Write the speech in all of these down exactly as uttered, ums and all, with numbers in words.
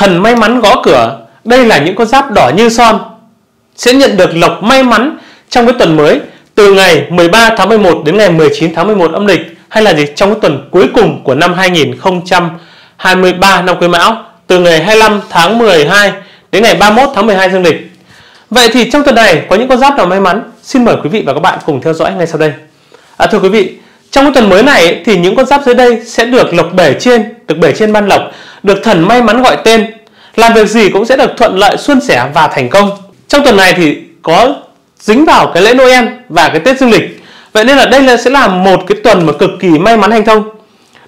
Thần may mắn gõ cửa, đây là những con giáp đỏ như son, sẽ nhận được lộc may mắn trong cái tuần mới từ ngày mười ba tháng mười một đến ngày mười chín tháng mười một âm lịch, hay là gì trong cái tuần cuối cùng của năm hai nghìn không trăm hai mươi ba năm Quý Mão, từ ngày hai mươi lăm tháng mười hai đến ngày ba mươi mốt tháng mười hai dương lịch. Vậy thì trong tuần này có những con giáp nào may mắn? Xin mời quý vị và các bạn cùng theo dõi ngay sau đây. À, thưa quý vị, trong cái tuần mới này thì những con giáp dưới đây sẽ được lộc bể trên, được bể trên ban lộc, được thần may mắn gọi tên, làm việc gì cũng sẽ được thuận lợi, suôn sẻ và thành công. Trong tuần này thì có dính vào cái lễ Noel và cái Tết dương lịch, vậy nên là đây là sẽ là một cái tuần mà cực kỳ may mắn hanh thông,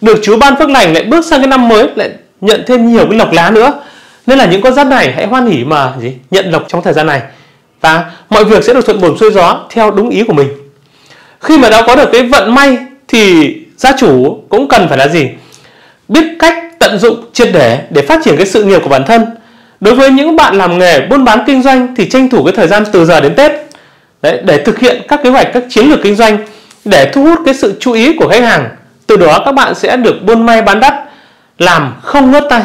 được Chúa ban phước lành, lại bước sang cái năm mới lại nhận thêm nhiều cái lộc lá nữa. Nên là những con giáp này hãy hoan hỉ mà gì nhận lộc trong thời gian này, và mọi việc sẽ được thuận buồm xuôi gió theo đúng ý của mình. Khi mà đã có được cái vận may thì gia chủ cũng cần phải là gì biết cách tận dụng triệt để để phát triển cái sự nghiệp của bản thân. Đối với những bạn làm nghề buôn bán kinh doanh thì tranh thủ cái thời gian từ giờ đến Tết đấy, để thực hiện các kế hoạch, các chiến lược kinh doanh để thu hút cái sự chú ý của khách hàng. Từ đó các bạn sẽ được buôn may bán đắt, làm không ngớt tay.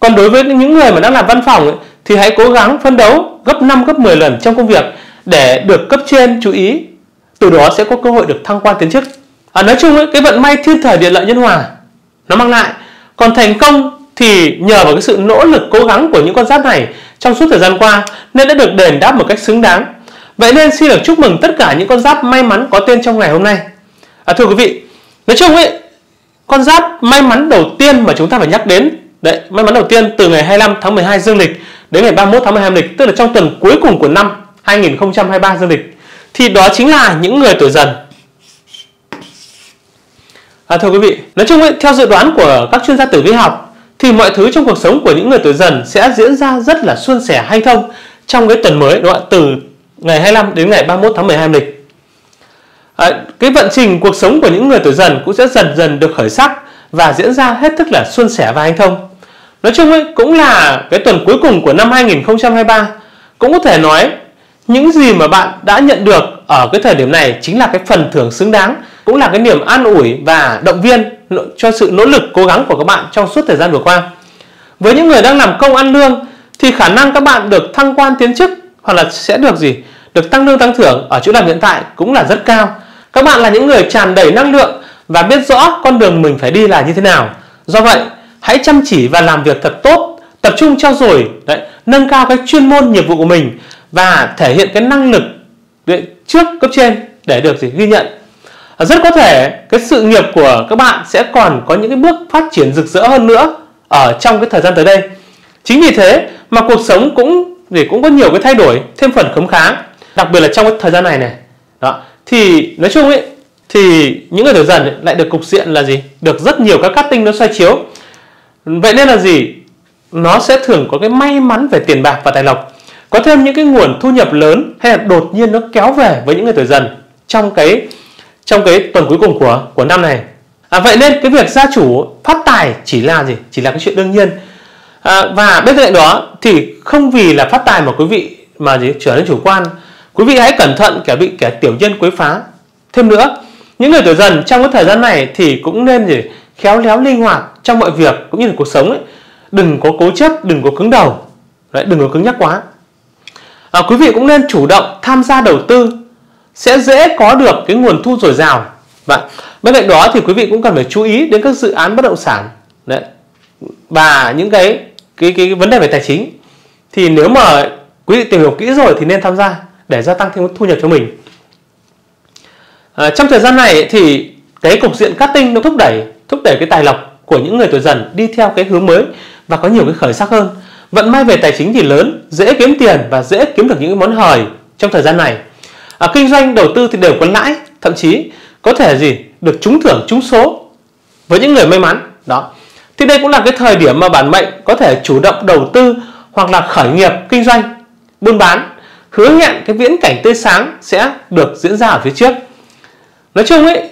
Còn đối với những người mà đang làm văn phòng ấy, thì hãy cố gắng phấn đấu gấp năm, gấp mười lần trong công việc để được cấp trên chú ý. Từ đó sẽ có cơ hội được thăng quan tiến chức. À, nói chung ấy, cái vận may thiên thời địa lợi nhân hòa nó mang lại. Còn thành công thì nhờ vào cái sự nỗ lực cố gắng của những con giáp này trong suốt thời gian qua nên đã được đền đáp một cách xứng đáng. Vậy nên xin được chúc mừng tất cả những con giáp may mắn có tên trong ngày hôm nay. À, thưa quý vị, nói chung ấy, con giáp may mắn đầu tiên mà chúng ta phải nhắc đến đấy, may mắn đầu tiên từ ngày hai mươi lăm tháng mười hai dương lịch đến ngày ba mươi mốt tháng mười hai dương lịch, tức là trong tuần cuối cùng của năm hai nghìn không trăm hai mươi ba dương lịch, thì đó chính là những người tuổi Dần. À, thưa quý vị, nói chung ấy, theo dự đoán của các chuyên gia tử vi học thì mọi thứ trong cuộc sống của những người tuổi Dần sẽ diễn ra rất là suôn sẻ hanh thông trong cái tuần mới, đúng không? Từ ngày hai mươi lăm đến ngày ba mươi mốt tháng mười hai âm lịch. À, cái vận trình cuộc sống của những người tuổi Dần cũng sẽ dần dần được khởi sắc và diễn ra hết sức là suôn sẻ và hanh thông. Nói chung ấy, cũng là cái tuần cuối cùng của năm hai nghìn không trăm hai mươi ba, cũng có thể nói những gì mà bạn đã nhận được ở cái thời điểm này chính là cái phần thưởng xứng đáng, cũng là cái niềm an ủi và động viên cho sự nỗ lực cố gắng của các bạn trong suốt thời gian vừa qua. Với những người đang làm công ăn lương thì khả năng các bạn được thăng quan tiến chức hoặc là sẽ được gì được tăng lương tăng thưởng ở chỗ làm hiện tại cũng là rất cao. Các bạn là những người tràn đầy năng lượng và biết rõ con đường mình phải đi là như thế nào. Do vậy, hãy chăm chỉ và làm việc thật tốt, tập trung trau dồi, đấy, nâng cao cái chuyên môn nghiệp vụ của mình và thể hiện cái năng lực trước cấp trên để được gì ghi nhận. Rất có thể cái sự nghiệp của các bạn sẽ còn có những cái bước phát triển rực rỡ hơn nữa ở trong cái thời gian tới đây. Chính vì thế mà cuộc sống cũng thì cũng có nhiều cái thay đổi thêm phần khấm khá, đặc biệt là trong cái thời gian này này. Đó. Thì nói chung ấy, thì những người tuổi Dần ấy, lại được cục diện là gì được rất nhiều các cát tinh nó xoay chiếu. Vậy nên là gì nó sẽ thường có cái may mắn về tiền bạc và tài lộc, có thêm những cái nguồn thu nhập lớn hay là đột nhiên nó kéo về với những người tuổi Dần trong cái trong cái tuần cuối cùng của của năm này. À, vậy nên cái việc gia chủ phát tài chỉ là gì chỉ là cái chuyện đương nhiên. À, và bên cạnh đó thì không vì là phát tài mà quý vị mà gì trở nên chủ quan. Quý vị hãy cẩn thận kẻ bị kẻ tiểu nhân quấy phá. Thêm nữa, những người tuổi Dần trong cái thời gian này thì cũng nên gì khéo léo linh hoạt trong mọi việc cũng như là cuộc sống ấy. Đừng có cố chấp, đừng có cứng đầu, đấy, đừng có cứng nhắc quá. À, quý vị cũng nên chủ động tham gia đầu tư, sẽ dễ có được cái nguồn thu dồi dào. Và bên cạnh đó thì quý vị cũng cần phải chú ý đến các dự án bất động sản đấy, và những cái, cái cái vấn đề về tài chính. Thì nếu mà quý vị tìm hiểu kỹ rồi thì nên tham gia để gia tăng thêm thu nhập cho mình. À, trong thời gian này thì cái cục diện cát tinh nó thúc đẩy thúc đẩy cái tài lộc của những người tuổi Dần đi theo cái hướng mới và có nhiều cái khởi sắc hơn. Vận may về tài chính thì lớn, dễ kiếm tiền và dễ kiếm được những cái món hời trong thời gian này. À, kinh doanh đầu tư thì đều có lãi, thậm chí có thể gì được trúng thưởng trúng số với những người may mắn đó. Thì đây cũng là cái thời điểm mà bản mệnh có thể chủ động đầu tư hoặc là khởi nghiệp kinh doanh buôn bán, hứa hẹn cái viễn cảnh tươi sáng sẽ được diễn ra ở phía trước. Nói chung ấy,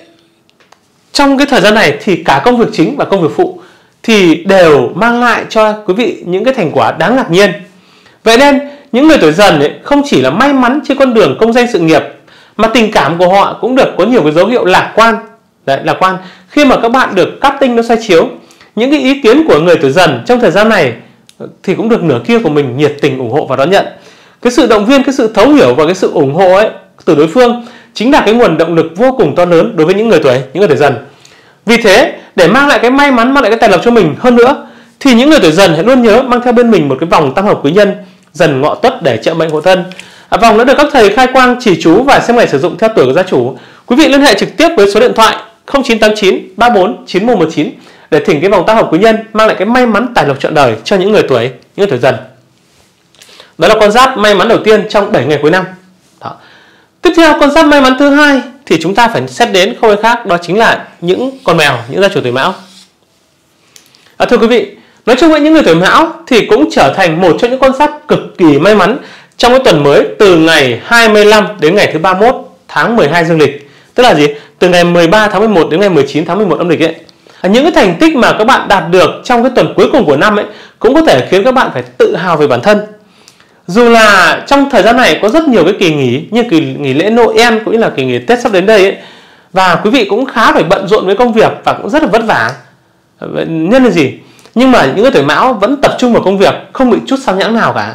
trong cái thời gian này thì cả công việc chính và công việc phụ thì đều mang lại cho quý vị những cái thành quả đáng ngạc nhiên. Vậy nên những người tuổi Dần ấy không chỉ là may mắn trên con đường công danh sự nghiệp mà tình cảm của họ cũng được có nhiều cái dấu hiệu lạc quan. Đấy, lạc quan khi mà các bạn được cát tinh nó soi chiếu. Những cái ý kiến của người tuổi Dần trong thời gian này thì cũng được nửa kia của mình nhiệt tình ủng hộ và đón nhận. Cái sự động viên, cái sự thấu hiểu và cái sự ủng hộ ấy từ đối phương chính là cái nguồn động lực vô cùng to lớn đối với những người tuổi, những người tuổi Dần. Vì thế, để mang lại cái may mắn, mang lại cái tài lộc cho mình hơn nữa, thì những người tuổi Dần hãy luôn nhớ mang theo bên mình một cái vòng tam hợp quý nhân Dần Ngọ Tuất để trợ mệnh hộ thân. À, vòng đã được các thầy khai quang, chỉ chú và xem ngày sử dụng theo tuổi của gia chủ. Quý vị liên hệ trực tiếp với số điện thoại không chín tám chín ba bốn chín một một chín để thỉnh cái vòng tam hợp quý nhân mang lại cái may mắn tài lộc trọn đời cho những người tuổi, những người tuổi Dần. Đó là con giáp may mắn đầu tiên trong bảy ngày cuối năm. Đó. Tiếp theo, con giáp may mắn thứ hai thì chúng ta phải xét đến không ai khác, đó chính là những con mèo, những gia chủ tuổi Mão. À, thưa quý vị, nói chung với những người tuổi Mão thì cũng trở thành một trong những con giáp cực kỳ may mắn trong cái tuần mới từ ngày hai mươi lăm đến ngày thứ ba mươi mốt tháng mười hai dương lịch, tức là gì? Từ ngày mười ba tháng mười một đến ngày mười chín tháng mười một âm lịch ấy. À, những cái thành tích mà các bạn đạt được trong cái tuần cuối cùng của năm ấy cũng có thể khiến các bạn phải tự hào về bản thân. Dù là trong thời gian này có rất nhiều cái kỳ nghỉ như kỳ nghỉ lễ Noel cũng như là kỳ nghỉ Tết sắp đến đây ấy, và quý vị cũng khá phải bận rộn với công việc và cũng rất là vất vả nhân là gì, nhưng mà những người tuổi Mão vẫn tập trung vào công việc, không bị chút sao nhãng nào cả.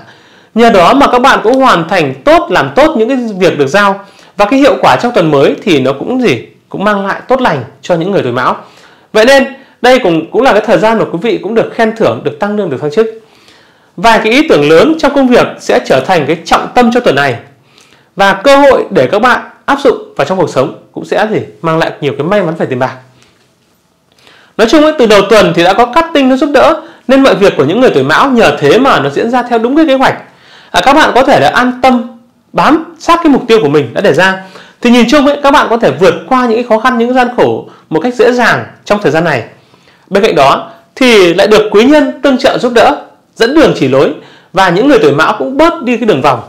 Nhờ đó mà các bạn cũng hoàn thành tốt, làm tốt những cái việc được giao, và cái hiệu quả trong tuần mới thì nó cũng gì cũng mang lại tốt lành cho những người tuổi Mão. Vậy nên đây cũng cũng là cái thời gian mà quý vị cũng được khen thưởng, được tăng lương, được thăng chức. Vài cái ý tưởng lớn trong công việc sẽ trở thành cái trọng tâm cho tuần này, và cơ hội để các bạn áp dụng vào trong cuộc sống cũng sẽ gì mang lại nhiều cái may mắn về tiền bạc. Nói chung ấy, từ đầu tuần thì đã có cát tinh nó giúp đỡ nên mọi việc của những người tuổi Mão nhờ thế mà nó diễn ra theo đúng cái kế hoạch. À, các bạn có thể là an tâm bám sát cái mục tiêu của mình đã đề ra, thì nhìn chung ấy, các bạn có thể vượt qua những cái khó khăn, những gian khổ một cách dễ dàng trong thời gian này. Bên cạnh đó thì lại được quý nhân tương trợ giúp đỡ, dẫn đường chỉ lối, và những người tuổi Mão cũng bớt đi cái đường vòng.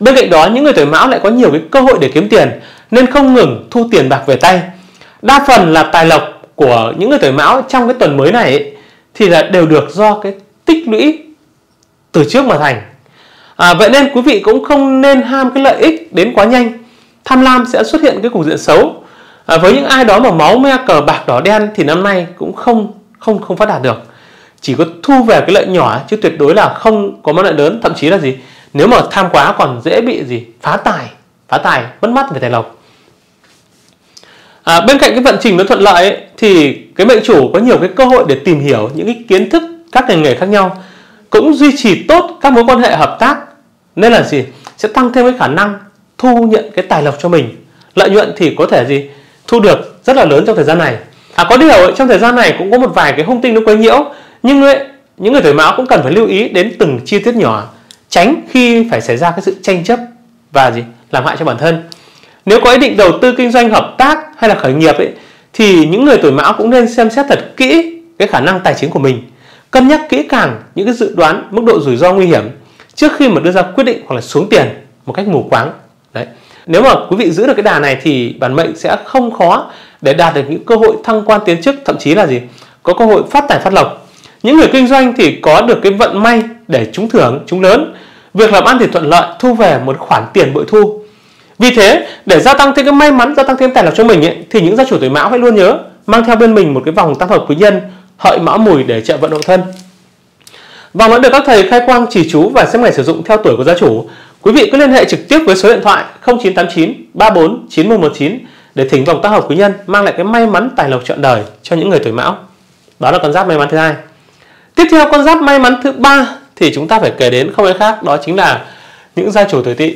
Bên cạnh đó, những người tuổi Mão lại có nhiều cái cơ hội để kiếm tiền nên không ngừng thu tiền bạc về tay. Đa phần là tài lộc của những người tuổi Mão trong cái tuần mới này ấy, thì là đều được do cái tích lũy từ trước mà thành. À, vậy nên quý vị cũng không nên ham cái lợi ích đến quá nhanh, tham lam sẽ xuất hiện cái cục diện xấu. À, với những ai đó mà máu me cờ bạc đỏ đen thì năm nay cũng không không không phát đạt được, chỉ có thu về cái lợi nhỏ chứ tuyệt đối là không có món lợi lớn. Thậm chí là gì, nếu mà tham quá còn dễ bị gì phá tài, phá tài mất mát về tài lộc. À, bên cạnh cái vận trình nó thuận lợi ấy, thì cái mệnh chủ có nhiều cái cơ hội để tìm hiểu những cái kiến thức các ngành nghề khác nhau, cũng duy trì tốt các mối quan hệ hợp tác, nên là gì sẽ tăng thêm cái khả năng thu nhận cái tài lộc cho mình. Lợi nhuận thì có thể gì thu được rất là lớn trong thời gian này. À, có điều ấy, trong thời gian này cũng có một vài cái hung tinh nó quấy nhiễu, nhưng ấy, những người tuổi Mão cũng cần phải lưu ý đến từng chi tiết nhỏ, tránh khi phải xảy ra cái sự tranh chấp và gì làm hại cho bản thân. Nếu có ý định đầu tư kinh doanh, hợp tác hay là khởi nghiệp ấy, thì những người tuổi Mão cũng nên xem xét thật kỹ cái khả năng tài chính của mình, cân nhắc kỹ càng những cái dự đoán mức độ rủi ro nguy hiểm trước khi mà đưa ra quyết định hoặc là xuống tiền một cách mù quáng. Đấy. Nếu mà quý vị giữ được cái đà này thì bản mệnh sẽ không khó để đạt được những cơ hội thăng quan tiến chức, thậm chí là gì có cơ hội phát tài phát lộc. Những người kinh doanh thì có được cái vận may để trúng thưởng, trúng lớn, việc làm ăn thì thuận lợi, thu về một khoản tiền bội thu. Vì thế, để gia tăng thêm cái may mắn, gia tăng thêm tài lộc cho mình ấy, thì những gia chủ tuổi Mão hãy luôn nhớ mang theo bên mình một cái vòng tam hợp quý nhân Hợi Mão Mùi để trợ vận hộ thân. Vòng đã được các thầy khai quang, chỉ chú và xem ngày sử dụng theo tuổi của gia chủ. Quý vị cứ liên hệ trực tiếp với số điện thoại không chín tám chín ba bốn chín một một chín để thỉnh vòng tam hợp quý nhân mang lại cái may mắn tài lộc trọn đời cho những người tuổi Mão. Đó là con giáp may mắn thứ hai. Tiếp theo, con giáp may mắn thứ ba thì chúng ta phải kể đến không ai khác, đó chính là những gia chủ tuổi Tỵ.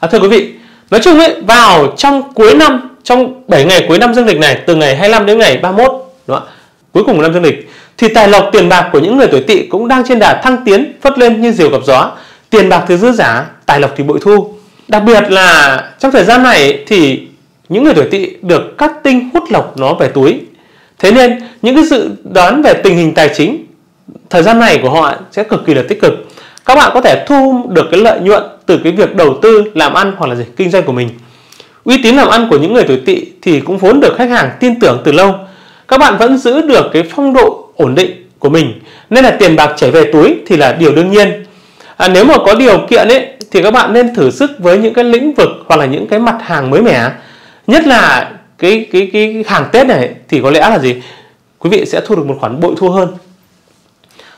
À, thưa quý vị, nói chung ấy, vào trong cuối năm, trong bảy ngày cuối năm dương lịch này, từ ngày hai mươi lăm đến ngày ba mươi mốt, đúng không? Cuối cùng của năm dương lịch, thì tài lộc tiền bạc của những người tuổi Tỵ cũng đang trên đà thăng tiến, phất lên như diều gặp gió. Tiền bạc thì dư giả, tài lộc thì bội thu. Đặc biệt là trong thời gian này thì những người tuổi Tỵ được cát tinh hút lộc nó về túi. Thế nên những cái dự đoán về tình hình tài chính thời gian này của họ sẽ cực kỳ là tích cực. Các bạn có thể thu được cái lợi nhuận từ cái việc đầu tư, làm ăn hoặc là gì kinh doanh của mình. Uy tín làm ăn của những người tuổi Tỵ thì cũng vốn được khách hàng tin tưởng từ lâu. Các bạn vẫn giữ được cái phong độ ổn định của mình nên là tiền bạc chảy về túi thì là điều đương nhiên. À, nếu mà có điều kiện ấy thì các bạn nên thử sức với những cái lĩnh vực hoặc là những cái mặt hàng mới mẻ, nhất là cái cái cái hàng Tết này thì có lẽ là gì quý vị sẽ thu được một khoản bội thu hơn.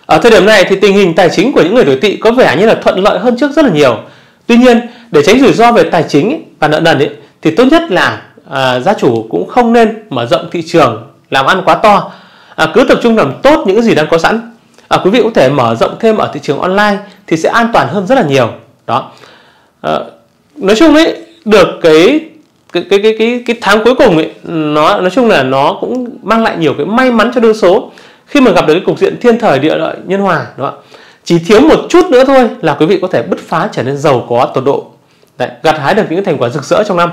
Ở thời điểm này thì tình hình tài chính của những người tuổi Tỵ có vẻ như là thuận lợi hơn trước rất là nhiều. Tuy nhiên, để tránh rủi ro về tài chính và nợ nần ấy, thì tốt nhất là à, gia chủ cũng không nên mở rộng thị trường làm ăn quá to, à, cứ tập trung làm tốt những gì đang có sẵn. À, quý vị có thể mở rộng thêm ở thị trường online thì sẽ an toàn hơn rất là nhiều. Đó. À, nói chung ấy, được cái cái cái cái cái, cái tháng cuối cùng ấy, nó nói chung là nó cũng mang lại nhiều cái may mắn cho đương số khi mà gặp được cái cục diện thiên thời địa lợi nhân hòa. Đúng không? Chỉ thiếu một chút nữa thôi là quý vị có thể bứt phá trở nên giàu có tột độ. Đấy, gặt hái được những thành quả rực rỡ trong năm.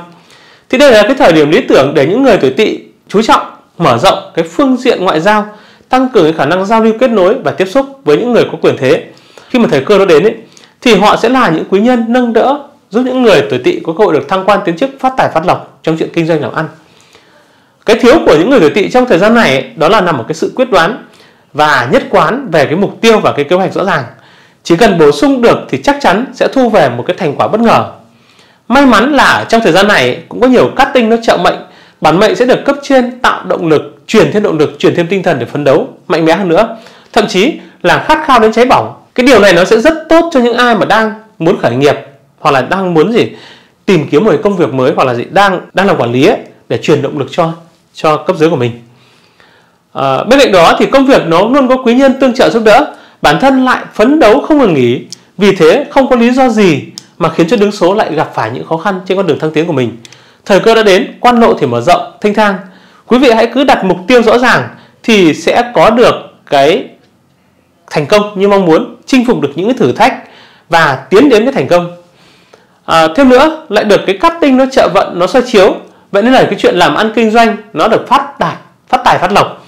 Thì đây là cái thời điểm lý tưởng để những người tuổi Tỵ chú trọng mở rộng cái phương diện ngoại giao, tăng cường cái khả năng giao lưu kết nối và tiếp xúc với những người có quyền thế. Khi mà thời cơ nó đến ấy, thì họ sẽ là những quý nhân nâng đỡ giúp những người tuổi Tỵ có cơ hội được thăng quan tiến chức, phát tài phát lộc trong chuyện kinh doanh làm ăn. Cái thiếu của những người tuổi Tỵ trong thời gian này ấy, đó là nằm ở cái sự quyết đoán và nhất quán về cái mục tiêu và cái kế hoạch rõ ràng. Chỉ cần bổ sung được thì chắc chắn sẽ thu về một cái thành quả bất ngờ. May mắn là trong thời gian này cũng có nhiều cát tinh nó trợ mệnh, bản mệnh sẽ được cấp trên tạo động lực, truyền thêm động lực, truyền thêm tinh thần để phấn đấu mạnh mẽ hơn nữa, thậm chí là khát khao đến cháy bỏng. Cái điều này nó sẽ rất tốt cho những ai mà đang muốn khởi nghiệp, hoặc là đang muốn gì tìm kiếm một công việc mới, hoặc là gì đang đang làm quản lý ấy, để truyền động lực cho cho cấp dưới của mình. À, bên cạnh đó thì công việc nó luôn có quý nhân tương trợ giúp đỡ, bản thân lại phấn đấu không ngừng nghỉ, vì thế không có lý do gì mà khiến cho đứng số lại gặp phải những khó khăn trên con đường thăng tiến của mình. Thời cơ đã đến, quan lộ thì mở rộng, thanh thang. Quý vị hãy cứ đặt mục tiêu rõ ràng thì sẽ có được cái thành công như mong muốn, chinh phục được những cái thử thách và tiến đến cái thành công. À, thêm nữa, lại được cái cát tinh nó trợ vận, nó soi chiếu. Vậy nên là cái chuyện làm ăn kinh doanh nó được phát đạt, phát tài phát lộc.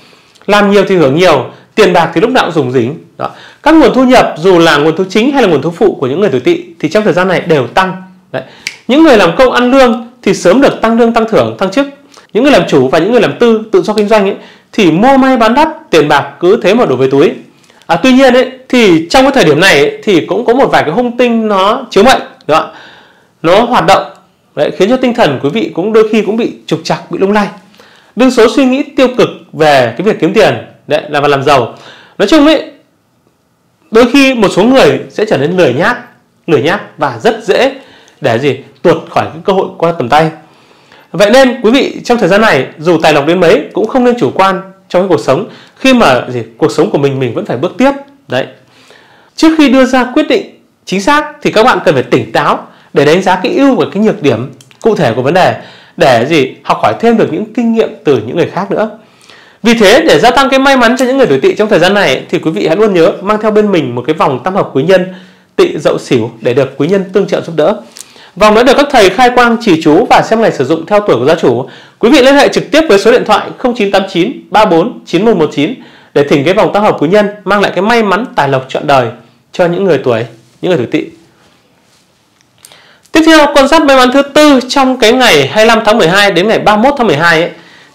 Làm nhiều thì hưởng nhiều, tiền bạc thì lúc nào cũng rủng rỉnh. Đó. Các nguồn thu nhập dù là nguồn thu chính hay là nguồn thu phụ của những người tuổi Tỵ thì trong thời gian này đều tăng. Đấy. Những người làm công ăn lương thì sớm được tăng lương, tăng thưởng, tăng chức. Những người làm chủ và những người làm tư, tự do kinh doanh ấy, thì mua may bán đắt, tiền bạc cứ thế mà đổ về túi. À, tuy nhiên ấy, thì trong cái thời điểm này ấy, thì cũng có một vài cái hung tinh nó chiếu mệnh, đó, nó hoạt động. Đấy, khiến cho tinh thần quý vị cũng đôi khi cũng bị trục trặc, bị lung lay. Đương số suy nghĩ tiêu cực về cái việc kiếm tiền, đấy, là và làm giàu. Nói chung ấy, đôi khi một số người sẽ trở nên lười nhác, lười nhác và rất dễ để gì tuột khỏi cái cơ hội qua tầm tay. Vậy nên quý vị trong thời gian này dù tài lộc đến mấy cũng không nên chủ quan trong cái cuộc sống, khi mà gì cuộc sống của mình mình vẫn phải bước tiếp. Đấy. Trước khi đưa ra quyết định chính xác thì các bạn cần phải tỉnh táo để đánh giá cái ưu và cái nhược điểm cụ thể của vấn đề, để gì học hỏi thêm được những kinh nghiệm từ những người khác nữa. Vì thế để gia tăng cái may mắn cho những người tuổi Tỵ trong thời gian này thì quý vị hãy luôn nhớ mang theo bên mình một cái vòng tam hợp quý nhân Tỵ Dậu Sửu để được quý nhân tương trợ giúp đỡ. Vòng đã được các thầy khai quang chỉ chú và xem ngày sử dụng theo tuổi của gia chủ. Quý vị liên hệ trực tiếp với số điện thoại không chín tám chín ba bốn chín một một chín để thỉnh cái vòng tam hợp quý nhân mang lại cái may mắn tài lộc trọn đời cho những người tuổi những người tuổi Tỵ. Tiếp theo, quan sát may mắn thứ tư trong cái ngày hai mươi lăm tháng mười hai đến ngày ba mươi mốt tháng mười hai ấy,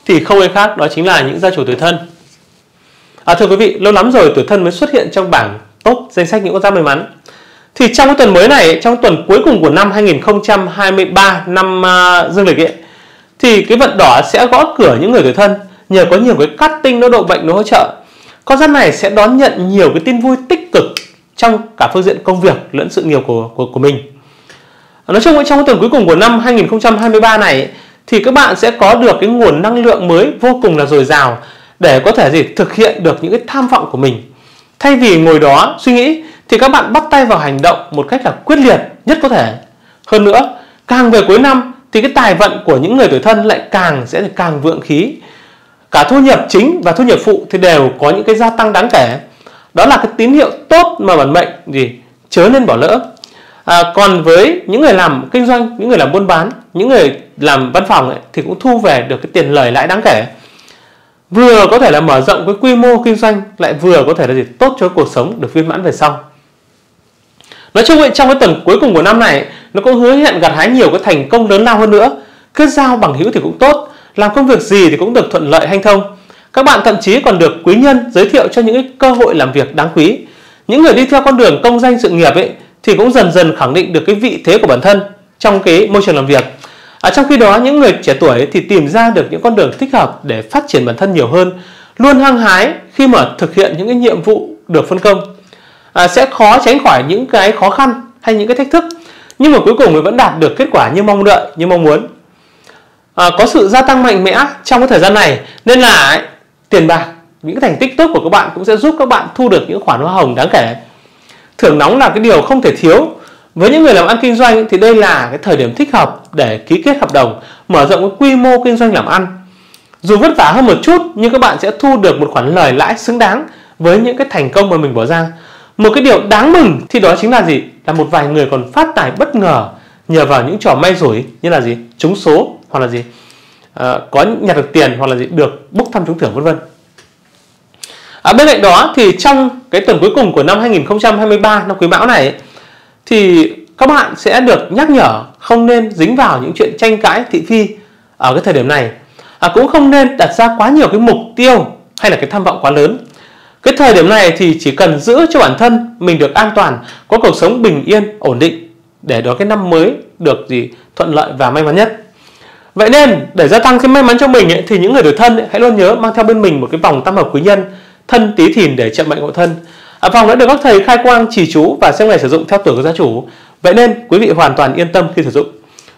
thì không ai khác đó chính là những gia chủ tuổi Thân. À, thưa quý vị, lâu lắm rồi tuổi Thân mới xuất hiện trong bảng top danh sách những con giáp may mắn. Thì trong cái tuần mới này, trong tuần cuối cùng của năm hai nghìn không trăm hai mươi ba năm uh, dương lịch ấy, thì cái vận đỏ sẽ gõ cửa những người tuổi Thân nhờ có nhiều cái cát tinh nó độ bệnh, nó hỗ trợ. Con giáp này sẽ đón nhận nhiều cái tin vui tích cực trong cả phương diện công việc lẫn sự nghiệp của của, của mình. Nói chung trong cái tuần cuối cùng của năm hai nghìn không trăm hai mươi ba này thì các bạn sẽ có được cái nguồn năng lượng mới vô cùng là dồi dào để có thể gì thực hiện được những cái tham vọng của mình. Thay vì ngồi đó suy nghĩ thì các bạn bắt tay vào hành động một cách là quyết liệt nhất có thể. Hơn nữa, càng về cuối năm thì cái tài vận của những người tuổi Thân lại càng sẽ càng vượng khí. Cả thu nhập chính và thu nhập phụ thì đều có những cái gia tăng đáng kể. Đó là cái tín hiệu tốt mà bản mệnh gì chớ nên bỏ lỡ. À, còn với những người làm kinh doanh, những người làm buôn bán, những người làm văn phòng ấy, thì cũng thu về được cái tiền lời lãi đáng kể. Vừa có thể là mở rộng cái quy mô kinh doanh, lại vừa có thể là gì tốt cho cuộc sống được viên mãn về sau. Nói chung ấy, trong cái tuần cuối cùng của năm này nó cũng hứa hẹn gặt hái nhiều cái thành công lớn lao hơn nữa. Kết giao bằng hữu thì cũng tốt, làm công việc gì thì cũng được thuận lợi hanh thông. Các bạn thậm chí còn được quý nhân giới thiệu cho những cái cơ hội làm việc đáng quý. Những người đi theo con đường công danh sự nghiệp ấy thì cũng dần dần khẳng định được cái vị thế của bản thân trong cái môi trường làm việc. À, trong khi đó những người trẻ tuổi thì tìm ra được những con đường thích hợp để phát triển bản thân nhiều hơn, luôn hăng hái khi mà thực hiện những cái nhiệm vụ được phân công, à, sẽ khó tránh khỏi những cái khó khăn hay những cái thách thức, nhưng mà cuối cùng mình vẫn đạt được kết quả như mong đợi, như mong muốn. À, có sự gia tăng mạnh mẽ trong cái thời gian này, nên là ấy, tiền bạc, những thành tích tốt của các bạn cũng sẽ giúp các bạn thu được những khoản hoa hồng đáng kể. Thưởng nóng là cái điều không thể thiếu. Với những người làm ăn kinh doanh thì đây là cái thời điểm thích hợp để ký kết hợp đồng, mở rộng cái quy mô kinh doanh làm ăn. Dù vất vả hơn một chút nhưng các bạn sẽ thu được một khoản lời lãi xứng đáng với những cái thành công mà mình bỏ ra. Một cái điều đáng mừng thì đó chính là gì? Là một vài người còn phát tài bất ngờ nhờ vào những trò may rủi như là gì? Trúng số, hoặc là gì? À, có nhặt được tiền, hoặc là gì? Được bốc thăm trúng thưởng, vân vân. À, bên cạnh đó thì trong cái tuần cuối cùng của năm hai nghìn không trăm hai mươi ba, năm Quý Mão này, thì các bạn sẽ được nhắc nhở không nên dính vào những chuyện tranh cãi thị phi ở cái thời điểm này. À, cũng không nên đặt ra quá nhiều cái mục tiêu hay là cái tham vọng quá lớn. Cái thời điểm này thì chỉ cần giữ cho bản thân mình được an toàn, có cuộc sống bình yên, ổn định, để đó cái năm mới được gì? Thuận lợi và may mắn nhất. Vậy nên để gia tăng cái may mắn cho mình ấy, thì những người tuổi thân ấy, hãy luôn nhớ mang theo bên mình một cái vòng tam hợp quý nhân thân Tý Thìn để chặn bệnh ngộ thân. À, vòng đã được các thầy khai quang trì chú và xem ngày sử dụng theo tuổi của gia chủ. Vậy nên quý vị hoàn toàn yên tâm khi sử dụng.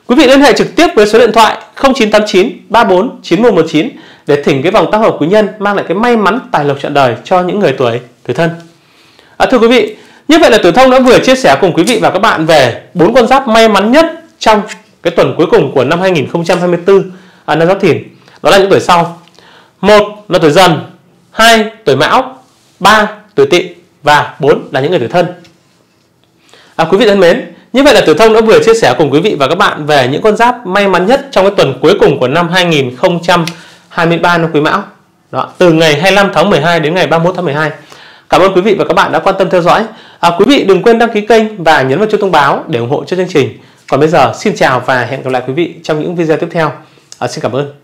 Quý vị liên hệ trực tiếp với số điện thoại không chín tám chín ba bốn chín một một chín để thỉnh cái vòng tam hợp quý nhân mang lại cái may mắn tài lộc trọn đời cho những người tuổi tuổi thân. À, thưa quý vị, như vậy là Tử Thông đã vừa chia sẻ cùng quý vị và các bạn về bốn con giáp may mắn nhất trong cái tuần cuối cùng của năm hai nghìn không trăm hai mươi tư, à, năm Giáp Thìn. Đó là những tuổi sau: một là tuổi Dần, hai tuổi Mão, ba tuổi Tỵ và bốn là những người tuổi thân. À, quý vị thân mến, như vậy là Tử Thông đã vừa chia sẻ cùng quý vị và các bạn về những con giáp may mắn nhất trong cái tuần cuối cùng của năm hai nghìn không trăm hai mươi ba, năm Quý Mão. Đó, từ ngày hai mươi lăm tháng mười hai đến ngày ba mươi mốt tháng mười hai. Cảm ơn quý vị và các bạn đã quan tâm theo dõi. À, quý vị đừng quên đăng ký kênh và nhấn vào chuông thông báo để ủng hộ cho chương trình. Còn bây giờ, xin chào và hẹn gặp lại quý vị trong những video tiếp theo. À, xin cảm ơn.